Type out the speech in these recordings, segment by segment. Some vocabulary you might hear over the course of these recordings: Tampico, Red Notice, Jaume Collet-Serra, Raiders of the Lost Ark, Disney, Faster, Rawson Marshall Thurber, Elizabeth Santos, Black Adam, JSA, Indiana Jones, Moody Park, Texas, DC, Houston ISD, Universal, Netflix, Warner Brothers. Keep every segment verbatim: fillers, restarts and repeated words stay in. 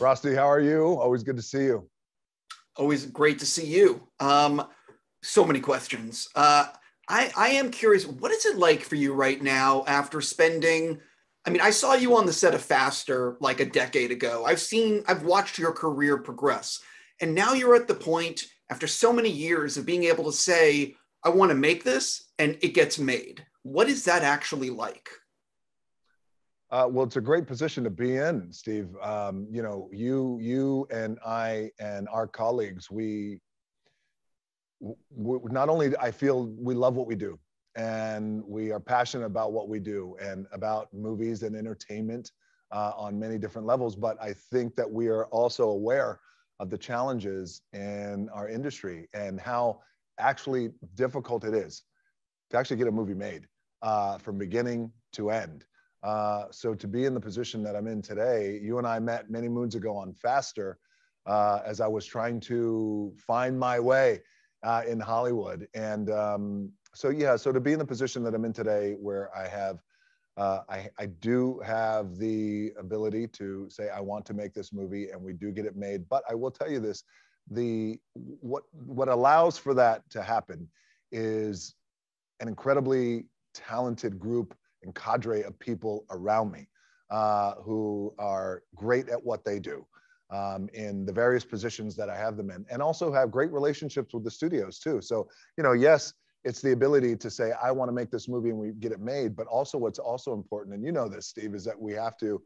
Rusty, how are you? Always good to see you. Always great to see you. Um, so many questions. Uh, I, I am curious, what is it like for you right now after spending, I mean, I saw you on the set of Faster like a decade ago. I've seen, I've watched your career progress. And now you're at the point after so many years of being able to say, I want to make this and it gets made. What is that actually like? Uh, well, it's a great position to be in, Steve. Um, you know, you, you and I and our colleagues, we, we not only I feel we love what we do, and we are passionate about what we do and about movies and entertainment uh, on many different levels. But I think that we are also aware of the challenges in our industry and how actually difficult it is to actually get a movie made uh, from beginning to end. Uh, so to be in the position that I'm in today, you and I met many moons ago on Faster uh, as I was trying to find my way uh, in Hollywood. And um, so, yeah, so to be in the position that I'm in today where I have, uh, I, I do have the ability to say, I want to make this movie and we do get it made. But I will tell you this, the, what, what allows for that to happen is an incredibly talented group and cadre of people around me uh, who are great at what they do um, in the various positions that I have them in, and also have great relationships with the studios too. So, you know, yes, it's the ability to say, I want to make this movie and we get it made, but also what's also important, and you know this, Steve, is that we have to,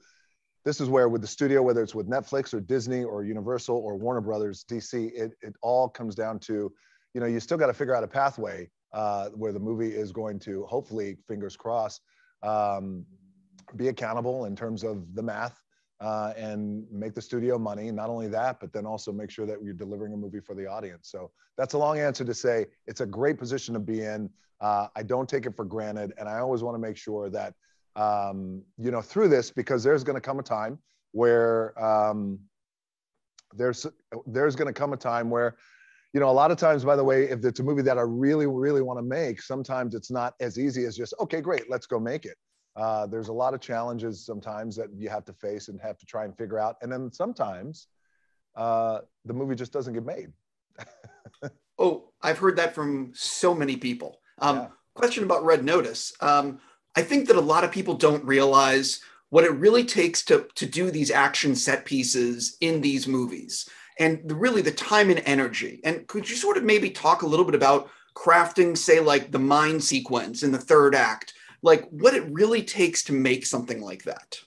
this is where with the studio, whether it's with Netflix or Disney or Universal or Warner Brothers, D C, it, it all comes down to, you know, you still got to figure out a pathway uh, where the movie is going to hopefully, fingers crossed, Um, be accountable in terms of the math uh, and make the studio money. Not only that, but then also make sure that you're delivering a movie for the audience. So that's a long answer to say it's a great position to be in. Uh, I don't take it for granted. And I always want to make sure that, um, you know, through this, because there's going to come a time where um, there's, there's going to come a time where, you know, a lot of times, by the way, if it's a movie that I really, really want to make, sometimes it's not as easy as just, okay, great, let's go make it. Uh, there's a lot of challenges sometimes that you have to face and have to try and figure out. And then sometimes uh, the movie just doesn't get made. Oh, I've heard that from so many people. Um, yeah. Question about Red Notice. Um, I think that a lot of people don't realize what it really takes to, to do these action set pieces in these movies. And the, really the time and energy. And could you sort of maybe talk a little bit about crafting, say, like the mine sequence in the third act, like what it really takes to make something like that?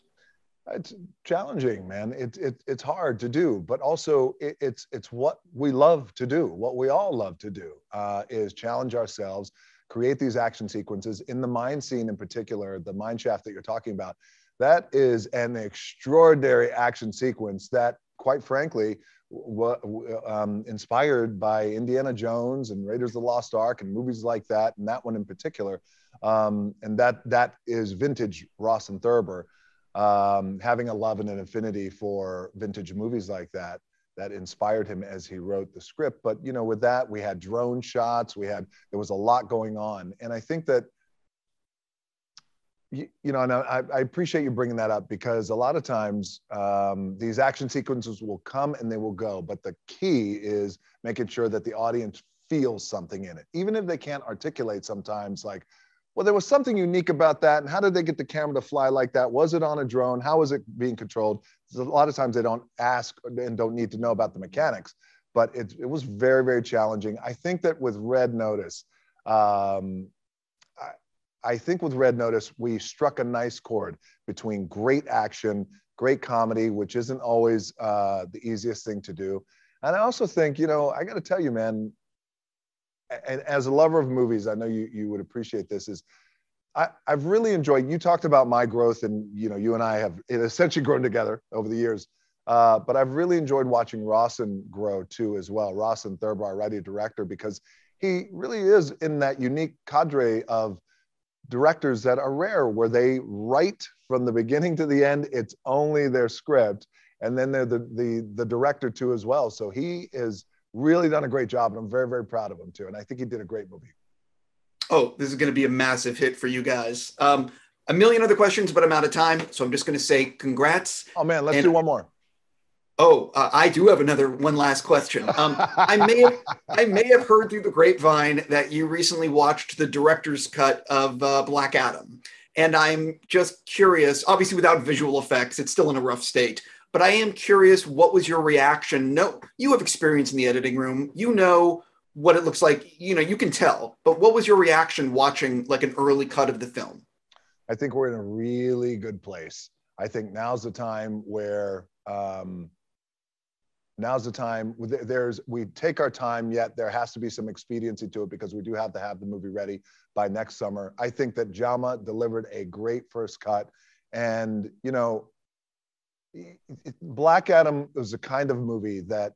It's challenging, man. It, it, it's hard to do, but also it, it's, it's what we love to do, what we all love to do uh, is challenge ourselves, create these action sequences. In the mine scene in particular, the mine shaft that you're talking about, that is an extraordinary action sequence that, quite frankly, Um, inspired by Indiana Jones and Raiders of the Lost Ark and movies like that, and that one in particular. Um, and that that is vintage Rawson Thurber, um, having a love and an affinity for vintage movies like that, that inspired him as he wrote the script. But, you know, with that, we had drone shots, we had, there was a lot going on. And I think that, You, you know, and I, I appreciate you bringing that up because a lot of times um, these action sequences will come and they will go, but the key is making sure that the audience feels something in it. Even if they can't articulate sometimes like, well, there was something unique about that and how did they get the camera to fly like that? Was it on a drone? How was it being controlled? So a lot of times they don't ask and don't need to know about the mechanics, but it, it was very, very challenging. I think that with Red Notice, um, I think with Red Notice, we struck a nice chord between great action, great comedy, which isn't always uh, the easiest thing to do. And I also think, you know, I got to tell you, man, and as a lover of movies, I know you, you would appreciate this, is I, I've really enjoyed, you talked about my growth and, you know, you and I have essentially grown together over the years. Uh, but I've really enjoyed watching Rawson grow too as well. Rawson Thurber, our writer director, because he really is in that unique cadre of directors that are rare, where they write from the beginning to the end, it's only their script, and then they're the, the, the director too as well. So he has really done a great job, and I'm very, very proud of him too. And I think he did a great movie. Oh, this is going to be a massive hit for you guys. Um, a million other questions, but I'm out of time. So I'm just going to say congrats. Oh, man, let's and, do one more. Oh, uh, I do have another one last question. Um, I may have, I may have heard through the grapevine that you recently watched the director's cut of uh, Black Adam. And I'm just curious, obviously without visual effects, it's still in a rough state, but I am curious, what was your reaction? No, you have experience in the editing room. You know what it looks like. You know, you can tell, but what was your reaction watching like an early cut of the film? I think we're in a really good place. I think now's the time where... Um, Now's the time. There's we take our time, yet there has to be some expediency to it because we do have to have the movie ready by next summer. I think that Jaume delivered a great first cut, and you know, Black Adam was a kind of movie that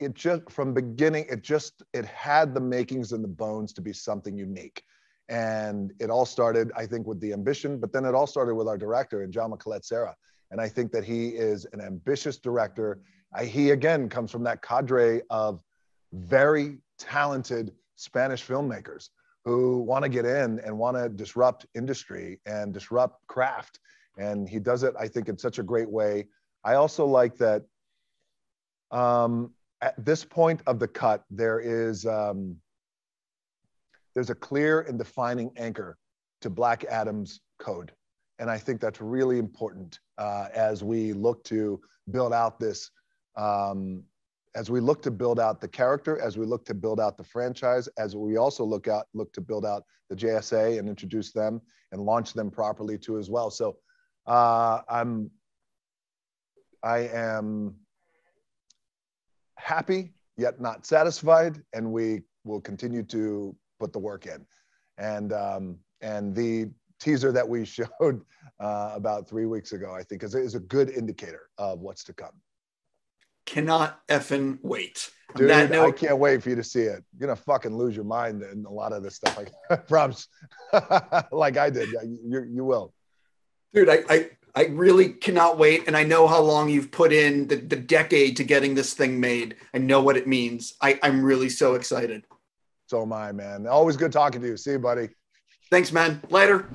it just from beginning it just it had the makings and the bones to be something unique, and it all started I think with the ambition, but then it all started with our director and Jaume Collet-Serra, and I think that he is an ambitious director. I, he, again, comes from that cadre of very talented Spanish filmmakers who want to get in and want to disrupt industry and disrupt craft. And he does it, I think, in such a great way. I also like that um, at this point of the cut, there is um, there's a clear and defining anchor to Black Adam's code. And I think that's really important uh, as we look to build out this Um, as we look to build out the character, as we look to build out the franchise, as we also look out, look to build out the J S A and introduce them and launch them properly too as well. So uh, I'm, I am happy yet not satisfied, and we will continue to put the work in. And um, and the teaser that we showed uh, about three weeks ago, I think, is, is a good indicator of what's to come. Cannot effing wait. Dude, note, I can't wait for you to see it. You're going to fucking lose your mind in a lot of this stuff. I promise. Like I did. You, you will. Dude, I, I, I really cannot wait. And I know how long you've put in the, the decade to getting this thing made. I know what it means. I, I'm really so excited. So am I, man. Always good talking to you. See you, buddy. Thanks, man. Later.